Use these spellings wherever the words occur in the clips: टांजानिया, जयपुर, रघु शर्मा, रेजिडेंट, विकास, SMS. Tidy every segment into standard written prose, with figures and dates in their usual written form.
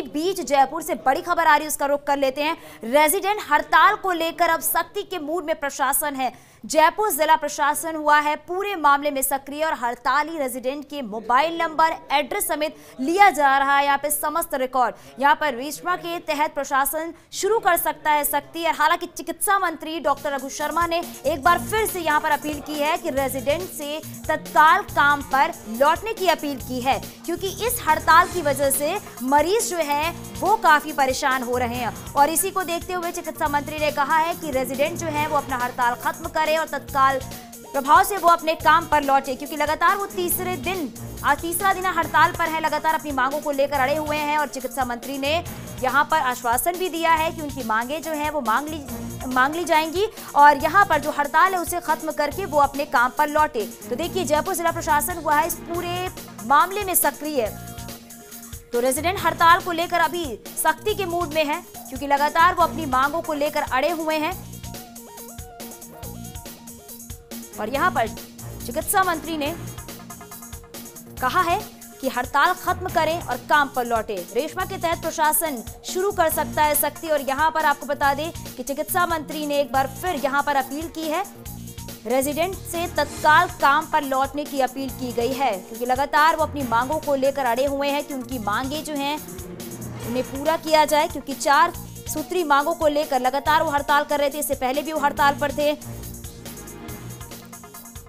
बीच जयपुर से बड़ी खबर आ रही है, उसका रुख कर लेते हैं। रेजिडेंट हड़ताल को लेकर अब सख्ती के मूड में प्रशासन है। जयपुर जिला प्रशासन हुआ है पूरे मामले में सक्रिय और हड़ताली रेजिडेंट के मोबाइल नंबर, एड्रेस समेत लिया जा रहा है यहाँ पे समस्त रिकॉर्ड। यहाँ पर रेशमा के तहत प्रशासन शुरू कर सकता है सख्ती। और हालांकि चिकित्सा मंत्री डॉक्टर रघु शर्मा ने एक बार फिर से यहाँ पर अपील की है कि रेजिडेंट से तत्काल काम पर लौटने की अपील की है, क्योंकि इस हड़ताल की वजह से मरीज जो है वो काफी परेशान हो रहे हैं। और इसी को देखते हुए चिकित्सा मंत्री ने कहा है कि रेजिडेंट जो है वो अपना हड़ताल खत्म करें और तत्काल प्रभाव से वो अपने काम पर लौटे, क्योंकि लगातार वो तीसरा दिन हड़ताल पर है, लगातार अपनी मांगों को लेकर अड़े हुए हैं। और चिकित्सा मंत्री ने यहाँ पर आश्वासन भी दिया है कि उनकी मांगे जो है वो मांग ली जाएंगी और यहाँ पर जो हड़ताल है उसे खत्म करके वो अपने काम पर लौटे। तो देखिए, जयपुर जिला प्रशासन हुआ है इस पूरे मामले में सक्रिय, तो रेजिडेंट हड़ताल को लेकर अभी सख्ती के मूड में है, क्योंकि लगातार वो अपनी मांगों को लेकर अड़े हुए हैं। और यहाँ पर चिकित्सा मंत्री ने कहा है कि हड़ताल खत्म करें और काम पर लौटे। रेशमा के तहत प्रशासन शुरू कर सकता है सख्ती। और यहाँ पर आपको बता दें कि चिकित्सा मंत्री ने एक बार फिर यहाँ पर अपील की है, रेजिडेंट से तत्काल काम पर लौटने की अपील की गई है, क्योंकि लगातार वो अपनी मांगों को लेकर अड़े हुए हैं कि उनकी मांगे जो हैं उन्हें पूरा किया जाए, क्योंकि 4 सूत्री मांगों को लेकर लगातार वो हड़ताल कर रहे थे। इससे पहले भी वो हड़ताल पर थे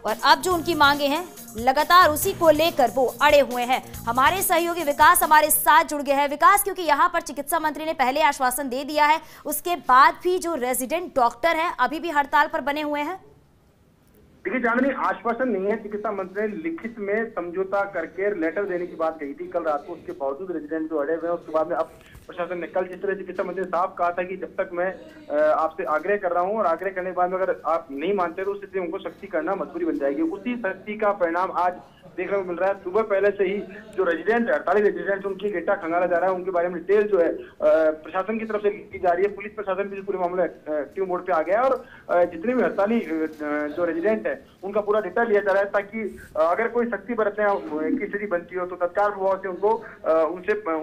और अब जो उनकी मांगे हैं लगातार उसी को लेकर वो अड़े हुए हैं। हमारे सहयोगी विकास हमारे साथ जुड़ गए हैं। विकास, क्योंकि यहाँ पर चिकित्सा मंत्री ने पहले आश्वासन दे दिया है, उसके बाद भी जो रेजिडेंट डॉक्टर हैं अभी भी हड़ताल पर बने हुए हैं। देखिए जानवी, आश्वासन नहीं है, चिकित्सा मंत्री ने लिखित में समझौता करके लेटर देने की बात कही थी कल रात को, उसके बावजूद रेजिडेंट जो अड़े हुए हैं। उसके बाद में अब प्रशासन ने कल जिस तरह चिकित्सा मंत्री साहब कहा था कि जब तक मैं आपसे आग्रह कर रहा हूं और आग्रह करने के बाद में अगर आप नहीं मानते तो उस स्थिति में उनको सख्ती करना मजबूरी बन जाएगी, उसी सख्ती का परिणाम आज देखने को मिल रहा है। सुबह पहले से ही जो रेजिडेंट 48 रेजिडेंट उनकी डेटा खंगाला जा रहा है, उनके बारे में डिटेल जो है प्रशासन की तरफ से की जा रही है। पुलिस प्रशासन भी पूरे मामले एक्टिव मोड पे आ गया है और जितने भी हड़ताली जो रेजिडेंट है उनका पूरा डेटा लिया जा रहा है, ताकि अगर कोई सख्ती बरतने की स्थिति बनती हो तो तत्काल प्रभाव से उनको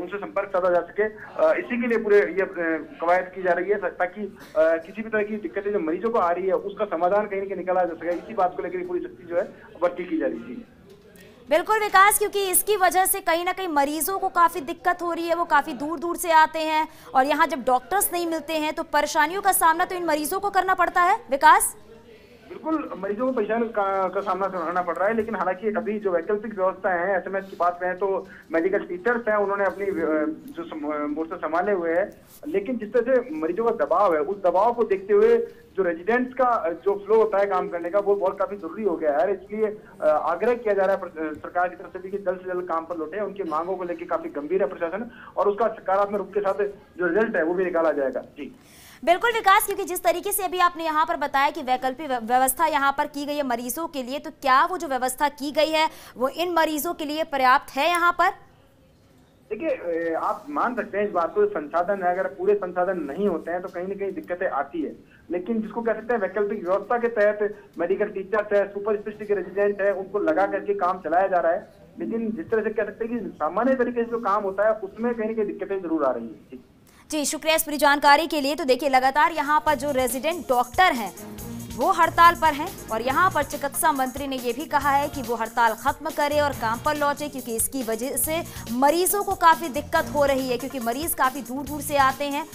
उनसे संपर्क साधा जा सके। इसी के लिए पूरे ये कवायद की जा रही है, ताकि किसी भी तरह की दिक्कतें जो मरीजों को आ रही है उसका समाधान कहीं ना कहीं निकाला जा सके। इसी बात को लेकर पूरी सख्ती जो है बरती की जा रही है। बिल्कुल विकास, क्योंकि इसकी वजह से कहीं ना कहीं मरीजों को काफी दिक्कत हो रही है, वो काफी दूर दूर से आते हैं और यहाँ जब डॉक्टर्स नहीं मिलते हैं तो परेशानियों का सामना तो इन मरीजों को करना पड़ता है। विकास, बिल्कुल मरीजों को परेशानी का सामना करना पड़ रहा है, लेकिन हालांकि अभी जो वैकल्पिक व्यवस्था है SMS की बात करें तो मेडिकल टीचर्स हैं, उन्होंने अपनी जो मोर्चा संभाले हुए हैं, लेकिन जिस तरह से मरीजों का दबाव है उस दबाव को देखते हुए जो रेजिडेंट्स का जो फ्लो होता है काम करने का वो बहुत काफी जरूरी हो गया है। इसलिए आग्रह किया जा रहा है सरकार की तरफ से भी कि जल्द से जल्द काम पर लौटे। उनकी मांगों को लेकर काफी गंभीर है प्रशासन और उसका सकारात्मक रूप के साथ जो रिजल्ट है वो भी निकाला जाएगा। जी बिल्कुल विकास, क्योंकि जिस तरीके से अभी आपने यहाँ पर बताया कि वैकल्पिक व्यवस्था यहाँ पर की गई है मरीजों के लिए, तो क्या वो जो व्यवस्था की गई है वो इन मरीजों के लिए पर्याप्त है यहाँ पर? देखिए आप मान सकते हैं इस बात को, संसाधन है, अगर पूरे संसाधन नहीं होते हैं तो कहीं ना कहीं दिक्कतें आती है, लेकिन जिसको कह सकते हैं वैकल्पिक व्यवस्था के तहत मेडिकल टीचर्स है, सुपर स्पेशलिस्ट के रेजिडेंट है, उनको लगा करके काम चलाया जा रहा है, लेकिन जिस तरह से कह सकते हैं कि सामान्य तरीके से जो काम होता है उसमें कहीं ना कहीं दिक्कतें जरूर आ रही है। जी शुक्रिया इस पूरी जानकारी के लिए। तो देखिए लगातार यहाँ पर जो रेजिडेंट डॉक्टर हैं वो हड़ताल पर हैं और यहाँ पर चिकित्सा मंत्री ने ये भी कहा है कि वो हड़ताल खत्म करे और काम पर लौटे, क्योंकि इसकी वजह से मरीजों को काफ़ी दिक्कत हो रही है, क्योंकि मरीज काफ़ी दूर दूर से आते हैं।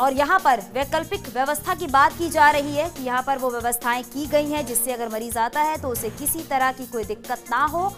और यहाँ पर वैकल्पिक व्यवस्था की बात की जा रही है कि यहाँ पर वो व्यवस्थाएं की गई हैं जिससे अगर मरीज आता है तो उसे किसी तरह की कोई दिक्कत ना हो।